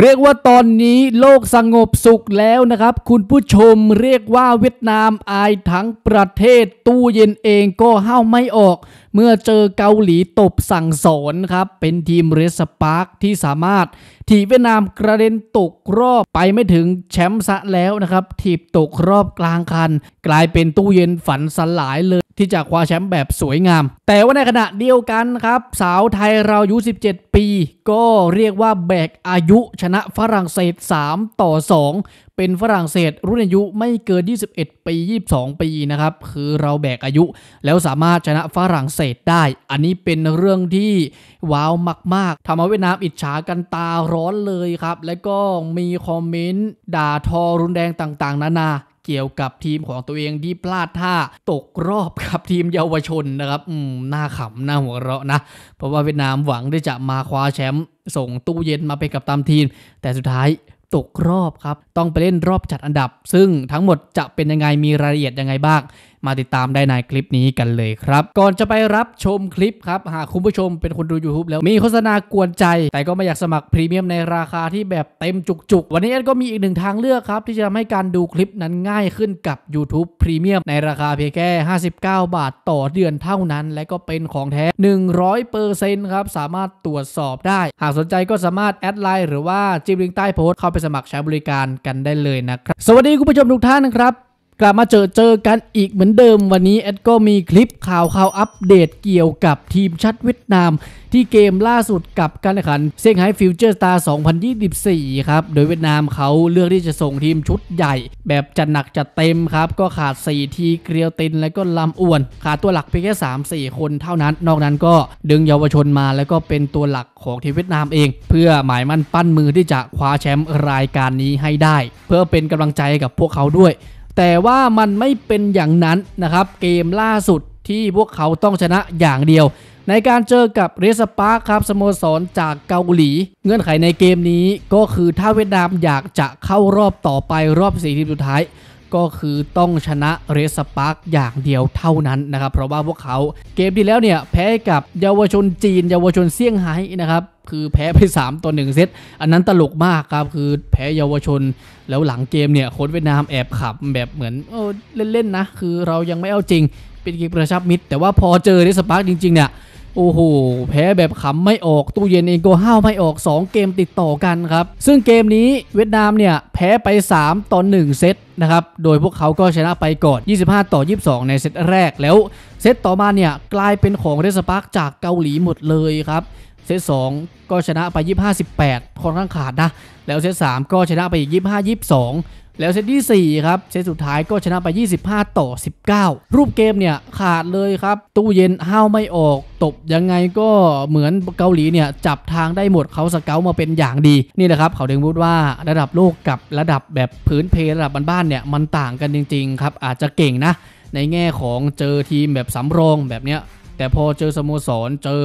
เรียกว่าตอนนี้โลกสงบสุขแล้วนะครับคุณผู้ชมเรียกว่าเวียดนามอายทั้งประเทศตู้เย็นเองก็ห้าวไม่ออกเมื่อเจอเกาหลีตบสั่งสอนครับเป็นทีมเรดสปาร์คที่สามารถถีบเวียดนามกระเด็นตกรอบไปไม่ถึงแชมป์ซะแล้วนะครับถีบตกรอบกลางคันกลายเป็นตู้เย็นฝันสลายเลยที่จะคว้าแชมป์แบบสวยงามแต่ว่าในขณะเดียวกันครับสาวไทยเราอายุ17ปีก็เรียกว่าแบกอายุชนะฝรั่งเศส3-2เป็นฝรั่งเศสรุ่นอายุไม่เกิน21ปี22ปีนะครับคือเราแบกอายุแล้วสามารถชนะฝรั่งเศสได้อันนี้เป็นเรื่องที่ว้าวมากๆทำเอาเวียดนามอิจฉากันตาร้อนเลยครับและก็มีคอมเมนต์ด่าทอรุนแรงต่างๆนานาเกี่ยวกับทีมของตัวเองที่พลาดท่าตกรอบกับทีมเยาวชนนะครับน่าขำน่าหัวเราะนะเพราะว่าเวียดนามหวังที่จะมาคว้าแชมป์ส่งตู้เย็นมาเป็นกัปตันทีมแต่สุดท้ายตกรอบครับต้องไปเล่นรอบจัดอันดับซึ่งทั้งหมดจะเป็นยังไงมีรายละเอียดยังไงบ้างมาติดตามได้ในคลิปนี้กันเลยครับก่อนจะไปรับชมคลิปครับหากคุณผู้ชมเป็นคนดู YouTube แล้วมีโฆษณากวนใจแต่ก็ไม่อยากสมัครพรีเมียมในราคาที่แบบเต็มจุกๆวันนี้ก็มีอีกหนึ่งทางเลือกครับที่จะทำให้การดูคลิปนั้นง่ายขึ้นกับ YouTube พรีเมียมในราคาเพียงแค่59 บาทต่อเดือนเท่านั้นและก็เป็นของแท้ 100% ครับสามารถตรวจสอบได้หากสนใจก็สามารถแอดไลน์หรือว่าจิ้มลิงก์ใต้โพสต์เข้าไปสมัครใช้บริการกันได้เลยนะครับสวัสดีคุณผู้ชมทุกท่านนะครับกลับมาเจอกันอีกเหมือนเดิมวันนี้แอดก็มีคลิปข่าวอัปเดตเกี่ยวกับทีมชาติเวียดนามที่เกมล่าสุดกับการแข่งขันเซี่ยงไฮ้ฟิวเจอร์สตาร์2024ครับโดยเวียดนามเขาเลือกที่จะส่งทีมชุดใหญ่แบบจัดหนักจัดเต็มครับก็ขาด4ทีเกรียวตินและก็ลำอ้วนขาดตัวหลักเพียงแค่ 3-4 คนเท่านั้นนอกนั้นก็ดึงเยาวชนมาแล้วก็เป็นตัวหลักของทีมเวียดนามเองเพื่อหมายมั่นปั้นมือที่จะคว้าแชมป์รายการนี้ให้ได้เพื่อเป็นกำลังใจกับพวกเขาด้วยแต่ว่ามันไม่เป็นอย่างนั้นนะครับเกมล่าสุดที่พวกเขาต้องชนะอย่างเดียวในการเจอกับเรดสปาร์คครับสโมสรจากเกาหลีเงื่อนไขในเกมนี้ก็คือถ้าเวียดนามอยากจะเข้ารอบต่อไปรอบ4ทีมสุดท้ายก็คือต้องชนะเรดสปาร์คอย่างเดียวเท่านั้นนะครับเพราะว่าพวกเขาเกมที่แล้วเนี่ยแพ้กับเยาวชนจีนเยาวชนเซี่ยงไฮ้นะครับคือแพ้ไป3-1เซตอันนั้นตลกมากครับคือแพ้เยาวชนแล้วหลังเกมเนี่ยโค้ชเวียดนามแอบขับแบบเหมือนเล่นๆนะคือเรายังไม่เอาจริงเป็นเกมกระชับมิตรแต่ว่าพอเจอเรดสปาร์คจริงๆเนี่ยโอ้โหแพ้แบบขำไม่ออกตู้เย็นเองก็ห้าวไม่ออก2เกมติดต่อกันครับซึ่งเกมนี้เวียดนามเนี่ยแพ้ไป3-1เซตนะครับโดยพวกเขาก็ชนะไปก่อน25-22ในเซตแรกแล้วเซตต่อมาเนี่ยกลายเป็นของเรดสปาร์คจากเกาหลีหมดเลยครับเซต2ก็ชนะไป 25-18 ค่อนข้างขาดนะแล้วเซต3ก็ชนะไปอีก 25-22 แล้วเซตที่4ครับเซตสุดท้ายก็ชนะไป 25-19 รูปเกมเนี่ยขาดเลยครับตู้เย็นห้าวไม่ออกตบยังไงก็เหมือนเกาหลีเนี่ยจับทางได้หมดเขาสเกลมาเป็นอย่างดีนี่แหละครับเขาถึงพูดว่าระดับโลกกับระดับแบบพื้นเพระดับบ้านๆเนี่ยมันต่างกันจริงๆครับอาจจะเก่งนะในแง่ของเจอทีมแบบสำรองแบบเนี้ยแต่พอเจอสโมสรเจอ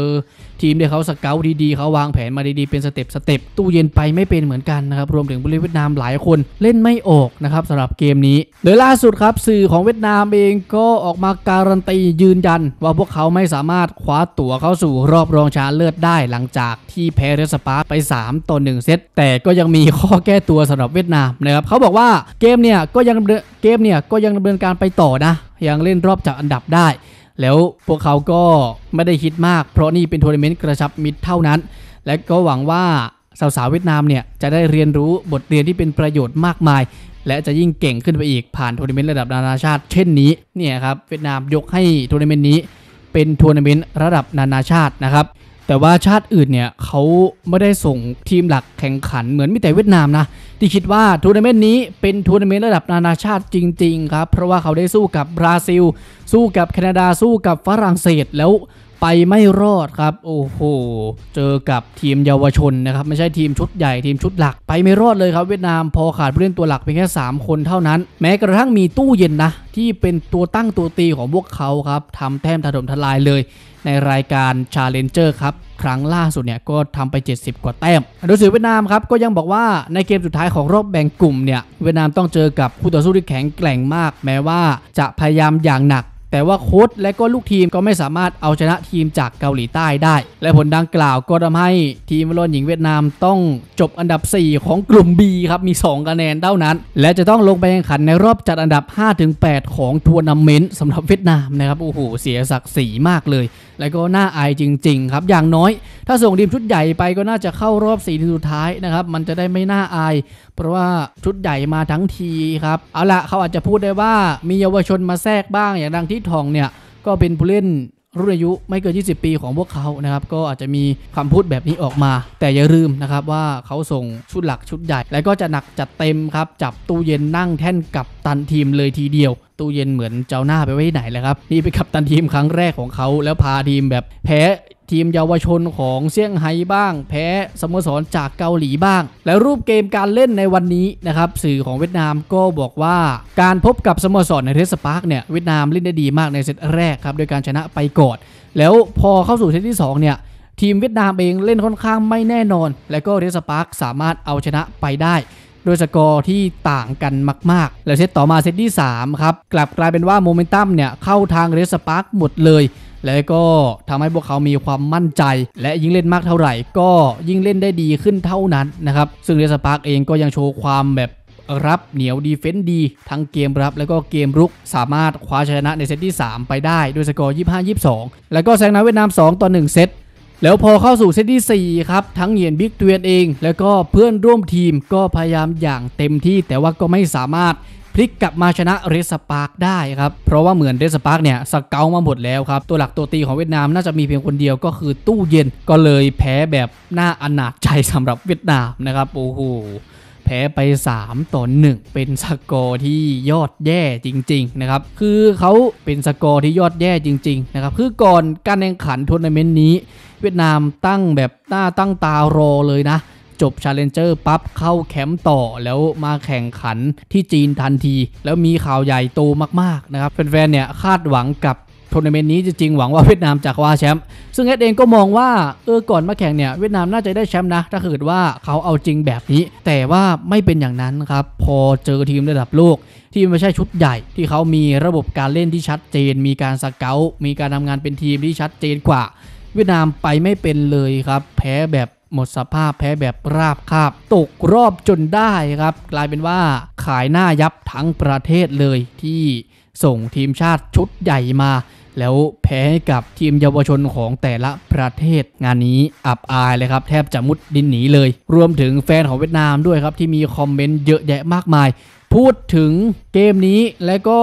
ทีมที่เขาสเกลดีๆเขาวางแผนมาดีๆเป็นสเต็ปตู้เย็นไปไม่เป็นเหมือนกันนะครับรวมถึงผู้เล่นเวียดนามหลายคนเล่นไม่ออกนะครับสำหรับเกมนี้โดยล่าสุดครับสื่อของเวียดนามเองก็ออกมาการันตียืนยันว่าพวกเขาไม่สามารถคว้าตั๋วเข้าสู่รอบรองชนะเลิศได้หลังจากที่แพ้เรดสปาร์คไป3-1เซตแต่ก็ยังมีข้อแก้ตัวสำหรับเวียดนามนะครับเขาบอกว่าเกมเนี่ยก็ยังดำเนินการไปต่อนะยังเล่นรอบจัดอันดับได้แล้วพวกเขาก็ไม่ได้คิดมากเพราะนี่เป็นทัวร์นาเมนต์กระชับมิตรเท่านั้นและก็หวังว่าสาวๆเวียดนามเนี่ยจะได้เรียนรู้บทเรียนที่เป็นประโยชน์มากมายและจะยิ่งเก่งขึ้นไปอีกผ่านทัวร์นาเมนต์ระดับนานาชาติเช่นนี้เนี่ยครับเวียดนามยกให้ทัวร์นาเมนต์นี้เป็นทัวร์นาเมนต์ระดับนานาชาตินะครับแต่ว่าชาติอื่นเนี่ยเขาไม่ได้ส่งทีมหลักแข่งขันเหมือนมีแต่เวียดนามนะที่คิดว่าทัวร์นาเมนต์นี้เป็นทัวร์นาเมนต์ระดับนานาชาติจริงๆครับเพราะว่าเขาได้สู้กับบราซิลสู้กับแคนาดาสู้กับฝรั่งเศสแล้วไปไม่รอดครับโอ้โหเจอกับทีมเยาวชนนะครับไม่ใช่ทีมชุดใหญ่ทีมชุดหลักไปไม่รอดเลยครับเวียดนามพอขาดผู้เล่นตัวหลักเพียงแค่3คนเท่านั้นแม้กระทั่งมีตู้เย็นนะที่เป็นตัวตั้งตัวตีของพวกเขาครับทำแต้มถล่มทลายเลยในรายการ Challenger ครับครั้งล่าสุดเนี่ยก็ทำไป70กว่าแต้มโดยสื่อเวียดนามครับก็ยังบอกว่าในเกมสุดท้ายของรอบแบ่งกลุ่มเนี่ยเวียดนามต้องเจอกับคู่ต่อสู้ที่แข็งแกร่งมากแม้ว่าจะพยายามอย่างหนัก แต่ว่าโค้ชและก็ลูกทีมก็ไม่สามารถเอาชนะทีมจากเกาหลีใต้ได้และผลดังกล่าวก็ทำให้ทีมวอลเลย์บอลหญิงเวียดนามต้องจบอันดับ4ของกลุ่ม B ครับมี2คะแนนเท่านั้นและจะต้องลงไปแข่งขันในรอบจัดอันดับ 5-8 ของทัวร์นาเมนต์สำหรับเวียดนามนะครับโอ้โหเสียศักดิ์ศรีมากเลยและก็น่าอายจริงๆครับอย่างน้อยถ้าส่งทีมชุดใหญ่ไปก็น่าจะเข้ารอบ4ทีมสุดท้ายนะครับมันจะได้ไม่น่าอายเพราะว่าชุดใหญ่มาทั้งทีครับเอาละเขาอาจจะพูดได้ว่ามีเยาวชนมาแทรกบ้างอย่างดังที่ทองเนี่ยก็เป็นผู้เล่นรุ่นอายุไม่เกิน20 ปีของพวกเขานะครับก็อาจจะมีคำพูดแบบนี้ออกมาแต่อย่าลืมนะครับว่าเขาส่งชุดหลักชุดใหญ่และก็จะหนักจัดเต็มครับจับตู้เย็นนั่งแท่นกัปตันทีมเลยทีเดียวตู้เย็นเหมือนเจ้าหน้าไปไว้ไหนแล้วครับนี่เป็นกัปตันทีมครั้งแรกของเขาแล้วพาทีมแบบแพ้ทีมเยาวชนของเซี่ยงไฮ้บ้างแพ้สโมสรจากเกาหลีบ้างและรูปเกมการเล่นในวันนี้นะครับสื่อของเวียดนามก็บอกว่าการพบกับสโมสรในเทสปาร์คเนี่ยเวียดนามเล่นได้ดีมากในเซตแรกครับโดยการชนะไปก่อนแล้วพอเข้าสู่เซตที่2เนี่ยทีมเวียดนามเองเล่นค่อนข้างไม่แน่นอนและก็เทสปาร์คสามารถเอาชนะไปได้โดยสกอร์ที่ต่างกันมากๆและเซตต่อมาเซตที่3ครับกลับกลายเป็นว่าโมเมนตัมเนี่ยเข้าทางเทสปาร์คหมดเลยและก็ทำให้พวกเขามีความมั่นใจและยิ่งเล่นมากเท่าไหร่ก็ยิ่งเล่นได้ดีขึ้นเท่านั้นนะครับซึ่งเรสปาร์กเองก็ยังโชว์ความแบบรับเหนียวดีเฟนส์ดีทั้งเกมรับและก็เกมรุกสามารถคว้าชนะในเซตที่3ไปได้ด้วยสกอร์ 25-22 แล้วก็แซงนำเวียดนาม2-1 เซตแล้วพอเข้าสู่เซตที่4ครับทั้งเหยียนบิ๊กเตียนเองแล้วก็เพื่อนร่วมทีมก็พยายามอย่างเต็มที่แต่ว่าก็ไม่สามารถพลิกกลับมาชนะเรสปาร์กได้ครับเพราะว่าเหมือนเรสปาร์กเนี่ยสเกลมาหมดแล้วครับตัวหลักตัวตีของเวียดนามน่าจะมีเพียงคนเดียวก็คือตู้เย็นก็เลยแพ้แบบน่าอนาถใจสำหรับเวียดนามนะครับโอ้โหแพ้ไป3-1เป็นสกอร์ที่ยอดแย่จริงๆนะครับคือเขาเป็นสกอร์ที่ยอดแย่จริงๆนะครับคือก่อนการแข่งขันทัวร์นาเมนต์นี้เวียดนามตั้งแบบหน้าตั้งตารอเลยนะจบ Challenger ปั๊บเข้าแคมป์ต่อแล้วมาแข่งขันที่จีนทันทีแล้วมีข่าวใหญ่โตมากๆนะครับแฟนๆเนี่ยคาดหวังกับทัวร์นาเมนต์นี้จริงๆหวังว่าเวียดนามจะคว้าแชมป์ซึ่งเอ็ดเองก็มองว่าก่อนมาแข่งเนี่ยเวียดนามน่าจะได้แชมป์นะถ้าเกิดว่าเขาเอาจริงแบบนี้แต่ว่าไม่เป็นอย่างนั้นครับพอเจอทีมระดับโลกที่ไม่ใช่ชุดใหญ่ที่เขามีระบบการเล่นที่ชัดเจนมีการสเกลมีการทำงานเป็นทีมที่ชัดเจนกว่าเวียดนามไปไม่เป็นเลยครับแพ้แบบหมดสภาพแพ้แบบราบคาบตกรอบจนได้ครับกลายเป็นว่าขายหน้ายับทั้งประเทศเลยที่ส่งทีมชาติชุดใหญ่มาแล้วแพ้กับทีมเยาวชนของแต่ละประเทศงานนี้อับอายเลยครับแทบจะมุดดินหนีเลยรวมถึงแฟนของเวียดนามด้วยครับที่มีคอมเมนต์เยอะแยะมากมายพูดถึงเกมนี้และก็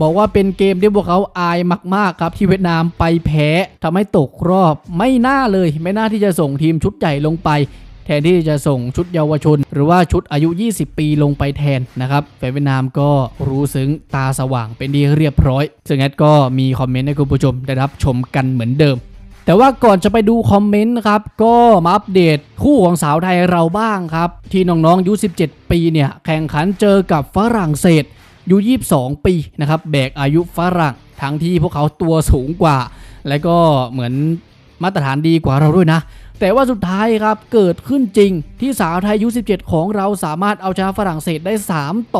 บอกว่าเป็นเกมที่พวกเขาอายมากๆครับที่เวียดนามไปแพ้ทำให้ตกรอบไม่น่าเลยไม่น่าที่จะส่งทีมชุดใหญ่ลงไปแทนที่จะส่งชุดเยาวชนหรือว่าชุดอายุ20 ปีลงไปแทนนะครับแฟนเวียดนามก็รู้ซึ้งตาสว่างเป็นที่เรียบร้อยซึ่งแอดก็มีคอมเมนต์ให้คุณผู้ชมได้รับชมกันเหมือนเดิมแต่ว่าก่อนจะไปดูคอมเมนต์ครับก็มาอัปเดตคู่ของสาวไทยเราบ้างครับที่น้องๆอายุ17 ปีเนี่ยแข่งขันเจอกับฝรั่งเศสอายุ22 ปีนะครับแบกอายุฝรั่งทั้งที่พวกเขาตัวสูงกว่าและก็เหมือนมาตรฐานดีกว่าเราด้วยนะแต่ว่าสุดท้ายครับเกิดขึ้นจริงที่สาวไทยอายุ17ของเราสามารถเอาชนะฝรั่งเศสได้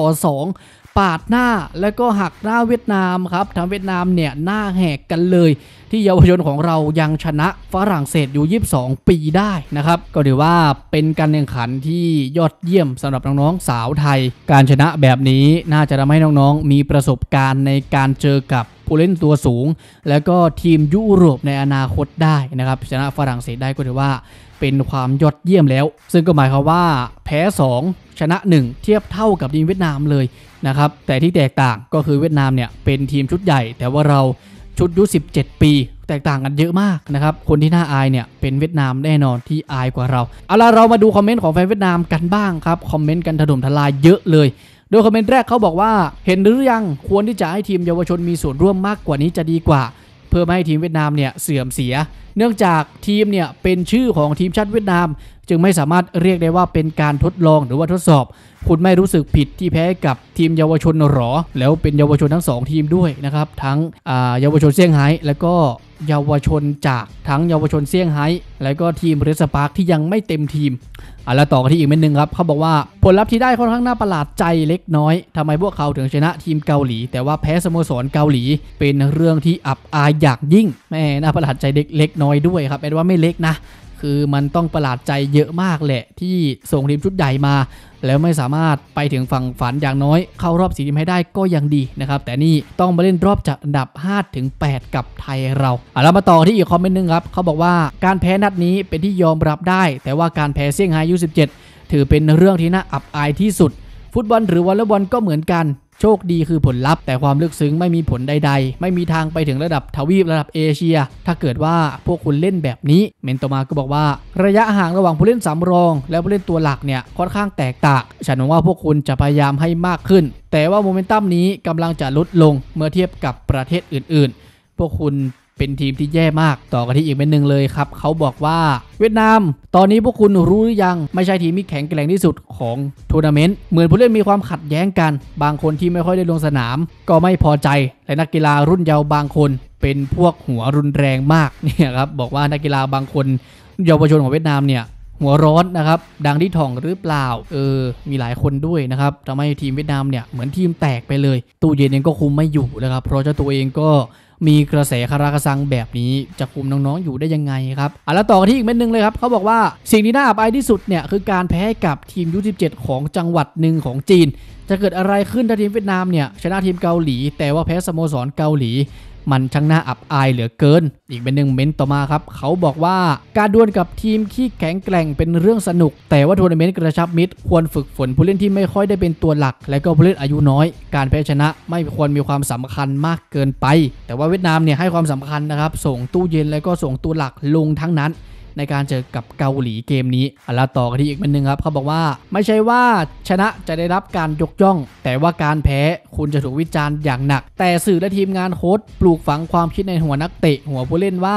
3-2ปาดหน้าและก็หักหน้าเวียดนามครับทำเวียดนามเนี่ยหน้าแหกกันเลยที่เยาวชนของเรายังชนะฝรั่งเศสอยู่22 ปีได้นะครับก็ถือว่าเป็นการแข่งขันที่ยอดเยี่ยมสำหรับน้องๆสาวไทยการชนะแบบนี้น่าจะทำให้น้องๆมีประสบการณ์ในการเจอกับผู้เล่นตัวสูงและก็ทีมยุโรปในอนาคตได้นะครับชนะฝรั่งเศสได้ก็ถือว่าเป็นความยอดเยี่ยมแล้วซึ่งก็หมายความว่าแพ้2ชนะ1เทียบเท่ากับทีมเวียดนามเลยนะครับแต่ที่แตกต่างก็คือเวียดนามเนี่ยเป็นทีมชุดใหญ่แต่ว่าเราชุดอายุ17 ปีแตกต่างกันเยอะมากนะครับคนที่น่าอายเนี่ยเป็นเวียดนามแน่นอนที่อายกว่าเราเอาล่ะเรามาดูคอมเมนต์ของแฟนเวียดนามกันบ้างครับคอมเมนต์กันถล่มทลายเยอะเลยโดยคอมเมนต์แรกเขาบอกว่าเห็นหรือยังควรที่จะให้ทีมเยาวชนมีส่วนร่วมมากกว่านี้จะดีกว่าเพื่อไม่ให้ทีมเวียดนามเนี่ยเสื่อมเสียเนื่องจากทีมเนี่ยเป็นชื่อของทีมชาติเวียดนามจึงไม่สามารถเรียกได้ว่าเป็นการทดลองหรือว่าทดสอบคุณไม่รู้สึกผิดที่แพ้กับทีมเยาวชนหรอแล้วเป็นเยาวชนทั้ง2ทีมด้วยนะครับทั้งเยาวชนเซี่ยงไฮ้แล้วก็เยาวชนจากทั้งเยาวชนเซี่ยงไฮ้แล้วก็ทีมเรสปาร์คที่ยังไม่เต็มทีม แล้วต่อกันที่อีกเม็ดนึงครับเขาบอกว่าผลลัพธ์ที่ได้ค่อนข้างน่าประหลาดใจเล็กน้อยทำไมพวกเขาถึงชนะทีมเกาหลีแต่ว่าแพ้สโมสรเกาหลีเป็นเรื่องที่อับอายอย่างยิ่งแม่น่าประหลาดใจเล็กน้อยด้วยครับแปลว่าไม่เล็กนะคือมันต้องประหลาดใจเยอะมากแหละที่ส่งทีมชุดใหญ่มาแล้วไม่สามารถไปถึงฝั่งฝันอย่างน้อยเข้ารอบ4ทีมให้ได้ก็ยังดีนะครับแต่นี่ต้องมาเล่นรอบจัดอันดับ 5-8 กับไทยเราแล้วมาต่อที่อีกคอมเมนต์นึงครับเขาบอกว่าการแพ้นัดนี้เป็นที่ยอมรับได้แต่ว่าการแพ้เซี่ยงไฮ้U17ถือเป็นเรื่องที่น่าอับอายที่สุดฟุตบอลหรือวอลเลย์บอลก็เหมือนกันโชคดีคือผลลัพธ์แต่ความลึกซึ้งไม่มีผลใดๆไม่มีทางไปถึงระดับทวีประดับเอเชียถ้าเกิดว่าพวกคุณเล่นแบบนี้เมนโตมาก็บอกว่าระยะห่างระหว่างผู้เล่นสำรองและผู้เล่นตัวหลักเนี่ยค่อนข้างแตกต่างฉันหวังว่าพวกคุณจะพยายามให้มากขึ้นแต่ว่าโมเมนตัมนี้กำลังจะลดลงเมื่อเทียบกับประเทศอื่นๆพวกคุณเป็นทีมที่แย่มากต่อกันที่อีกเป็นหนึ่งเลยครับเขาบอกว่าเวียดนามตอนนี้พวกคุณรู้หรือยังไม่ใช่ทีมที่แข็งแกร่งที่สุดของทัวร์นาเมนต์เหมือนผู้เล่นมีความขัดแย้งกันบางคนที่ไม่ค่อยได้ลงสนามก็ไม่พอใจและนักกีฬารุ่นเยาว์บางคนเป็นพวกหัวรุนแรงมากเนี่ยครับบอกว่านักกีฬาบางคนเยาวชนของเวียดนามเนี่ยหัวร้อนนะครับดังที่ถ่องหรือเปล่ามีหลายคนด้วยนะครับทำให้ทีมเวียดนามเนี่ยเหมือนทีมแตกไปเลยตู้เย็นเองก็คุมไม่อยู่นะครับเพราะเจ้าตัวเองก็มีกระแสคาราคาซังแบบนี้จะคุมน้องๆอยู่ได้ยังไงครับแล้วต่อกันที่อีกเม็ดนึงเลยครับเขาบอกว่าสิ่งที่น่าอับอายที่สุดเนี่ยคือการแพ้กับทีมU17ของจังหวัดหนึ่งของจีนจะเกิดอะไรขึ้นถ้าทีมเวียดนามเนี่ยชนะทีมเกาหลีแต่ว่าแพ้สโมสรเกาหลีมันช่างน่าอับอายเหลือเกินอีกเป็นหนึ่งเม้นต์ต่อมาครับเขาบอกว่าการดวลกับทีมที่แข็งแกร่งเป็นเรื่องสนุกแต่ว่าทัวร์นาเมนต์กระชับมิตรควรฝึกฝนผู้เล่นที่ไม่ค่อยได้เป็นตัวหลักและก็ผู้เล่นอายุน้อยการแพ้ชนะไม่ควรมีความสำคัญมากเกินไปแต่ว่าเวียดนามเนี่ยให้ความสำคัญนะครับส่งตู้เย็นและก็ส่งตัวหลักลงทั้งนั้นในการเจอกับเกาหลีเกมนี้แล้วต่อกันที่อีกเม็ดนึงครับเขาบอกว่าไม่ใช่ว่าชนะจะได้รับการยกย่องแต่ว่าการแพ้คุณจะถูกวิจารณ์อย่างหนักแต่สื่อและทีมงานโค้ชปลูกฝังความคิดในหัวนักเตะหัวผู้เล่นว่า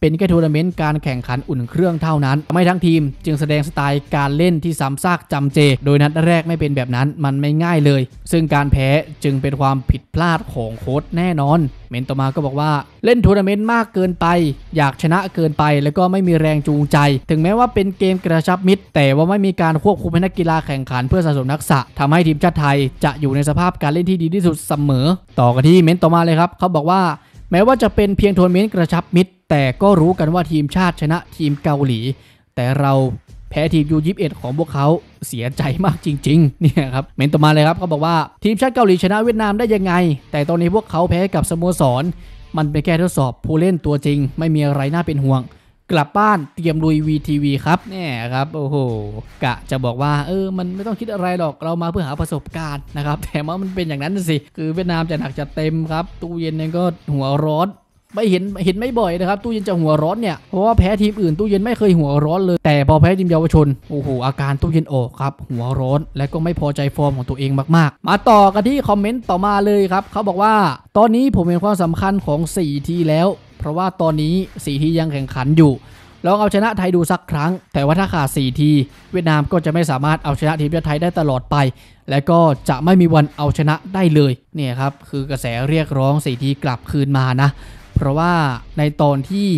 เป็นแค่ทัวร์นาเมนต์การแข่งขันอุ่นเครื่องเท่านั้นไม่ทั้งทีมจึงแสดงสไตล์การเล่นที่ซ้ำซากจำเจโดยนัดแรกไม่เป็นแบบนั้นมันไม่ง่ายเลยซึ่งการแพ้จึงเป็นความผิดพลาดของโค้ชแน่นอนเมนต์ต่อมาก็บอกว่าเล่นทัวร์นาเมนต์มากเกินไปอยากชนะเกินไปแล้วก็ไม่มีแรงจูงใจถึงแม้ว่าเป็นเกมกระชับมิตรแต่ว่าไม่มีการควบคุมให้นักกีฬาแข่งขันเพื่อสะสมทักษะทำให้ทีมชาติไทยจะอยู่ในสภาพการเล่นที่ดีที่สุดเสมอต่อกันที่เมนต์ต่อมาเลยครับเขาบอกว่าแม้ว่าจะเป็นเพียงทัวร์นาเมนต์กระชับมิตรแต่ก็รู้กันว่าทีมชาติชนะทีมเกาหลีแต่เราแพ้ทีมU21ของพวกเขาเสียใจมากจริงๆเนี่ยครับเมนต์ต่อมาเลยครับเขาบอกว่าทีมชาติเกาหลีชนะเวียดนามได้ยังไงแต่ตอนนี้พวกเขาแพ้กับสโมสรมันเป็นแค่ทดสอบผู้เล่นตัวจริงไม่มีอะไรน่าเป็นห่วงกลับบ้านเตรียมลุย VTV ครับเนี่ยครับโอ้โหกะจะบอกว่ามันไม่ต้องคิดอะไรหรอกเรามาเพื่อหาประสบการณ์นะครับแต่ว่ามันเป็นอย่างนั้นสิคือเวียดนามจะหนักจะเต็มครับตู้เย็นก็หัวร้อนไม่เห็นไม่บ่อยนะครับตู้เย็นจะหัวร้อนเนี่ยเพราะว่าแพ้ทีมอื่นตู้เย็นไม่เคยหัวร้อนเลยแต่พอแพ้ทีมเยาวชนโอ้โหอาการตู้เย็นออกครับหัวร้อนและก็ไม่พอใจฟอร์มของตัวเองมากๆมาต่อกันที่คอมเมนต์ต่อมาเลยครับเขาบอกว่าตอนนี้ผมเห็นความสำคัญของ4ทีแล้วเพราะว่าตอนนี้4ทียังแข่งขันอยู่ลองเอาชนะไทยดูสักครั้งแต่ว่าถ้าขาด4ทีเวียดนามก็จะไม่สามารถเอาชนะทีมชาติไทยได้ตลอดไปและก็จะไม่มีวันเอาชนะได้เลยเนี่ยครับคือกระแสเรียกร้อง4ทีกลับคืนมานะเพราะว่าในตอนที่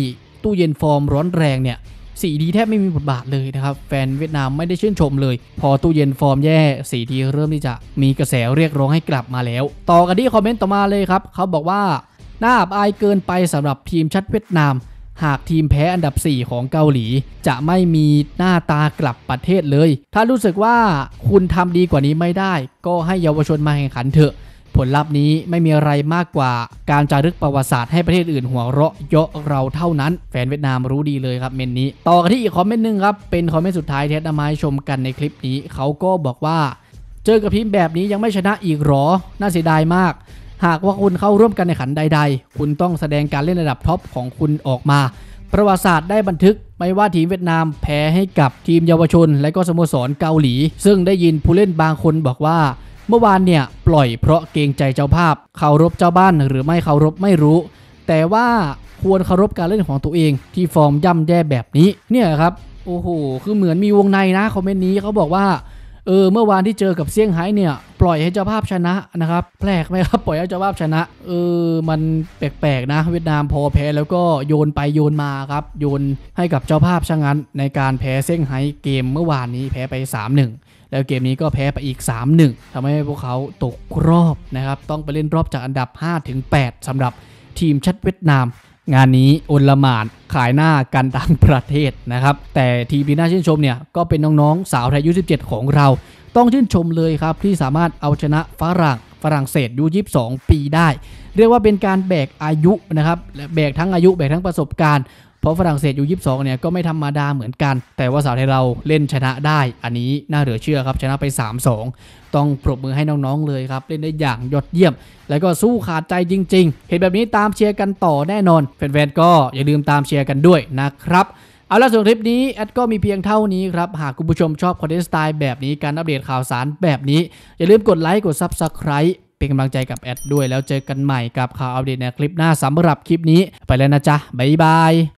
ตู้เย็นฟอร์มร้อนแรงเนี่ย4ทีแทบไม่มีบทบาทเลยนะครับแฟนเวียดนามไม่ได้ชื่นชมเลยพอตู้เย็นฟอร์มแย่4ทีเริ่มที่จะมีกระแสเรียกร้องให้กลับมาแล้วต่อกันที่คอมเมนต์ต่อมาเลยครับเขาบอกว่าน่าอับอายเกินไปสำหรับทีมชาติเวียดนามหากทีมแพ้อันดับ4ของเกาหลีจะไม่มีหน้าตากลับประเทศเลยถ้ารู้สึกว่าคุณทำดีกว่านี้ไม่ได้ก็ให้เยาวชนมาแข่งขันเถอะผลลัพธ์นี้ไม่มีอะไรมากกว่าการจารึกประวัติศาสตร์ให้ประเทศอื่นหัวเราะเยาะเราเท่านั้นแฟนเวียดนามรู้ดีเลยครับเมนนี้ต่อกันที่อีกคอมเมนต์นึงครับเป็นคอมเมนต์สุดท้ายที่นำมาให้ชมกันในคลิปนี้เขาก็บอกว่าเจอกับทีมแบบนี้ยังไม่ชนะอีกหรอน่าเสียดายมากหากว่าคุณเข้าร่วมกันในขันใดๆคุณต้องแสดงการเล่นระดับท็อปของคุณออกมาประวัติศาสตร์ได้บันทึกไม่ว่าทีมเวียดนามแพ้ให้กับทีมเยาวชนและก็สโมสรเกาหลีซึ่งได้ยินผู้เล่นบางคนบอกว่าเมื่อวานเนี่ยปล่อยเพราะเกรงใจเจ้าภาพเคารพเจ้าบ้านหรือไม่เคารพไม่รู้แต่ว่าควรเคารพการเล่นของตัวเองที่ฟอร์มย่ำแย่แบบนี้เนี่ยครับโอ้โหคือเหมือนมีวงในนะคอมเมนต์นี้เขาบอกว่าเมื่อวานที่เจอกับเซี่ยงไฮ้เนี่ย ปล่อยให้เจ้าภาพชนะนะครับแปลกไหมครับปล่อยให้เจ้าภาพชนะมันแปลกๆนะเวียดนามพอแพ้แล้วก็โยนไปโยนมาครับโยนให้กับเจ้าภาพซะงั้นในการแพ้เซี่ยงไฮ้เกมเมื่อวานนี้แพ้ไป 3-1แล้วเกมนี้ก็แพ้ไปอีก 3-1 ทำให้พวกเขาตกรอบนะครับต้องไปเล่นรอบจากอันดับ 5-8 สำหรับทีมชาติเวียดนามงานนี้โอลหม่านขายหน้ากันต่างประเทศนะครับแต่ทีมที่น่าชื่นชมเนี่ยก็เป็นน้องๆสาวไทยU17ของเราต้องชื่นชมเลยครับที่สามารถเอาชนะฝรั่งเศสU22ปีได้เรียกว่าเป็นการแบกอายุนะครับแบกทั้งอายุแบกทั้งประสบการณ์เพราะฝรั่งเศสU22เนี่ยก็ไม่ธรรมดาเหมือนกันแต่ว่าสาวไทยเราเล่นชนะได้อันนี้น่าเหลือเชื่อครับชนะไป 3-2 ต้องปรบมือให้น้องๆเลยครับเล่นได้อย่างยอดเยี่ยมแล้วก็สู้ขาดใจจริงๆเห็นแบบนี้ตามเชียร์กันต่อแน่นอนแฟนๆก็อย่าลืมตามเชียร์กันด้วยนะครับเอาละส่วนคลิปนี้แอดก็มีเพียงเท่านี้ครับหากคุณผู้ชมชอบคอนเทนต์สไตล์แบบนี้การอัปเดตข่าวสารแบบนี้อย่าลืมกดไลค์กด Subscribeเป็นกำลังใจกับแอดด้วยแล้วเจอกันใหม่กับข่าวอัปเดตในคลิปหน้าสำหรับคลิปนี้ไปแล้วนะจ๊ะบ๊ายบาย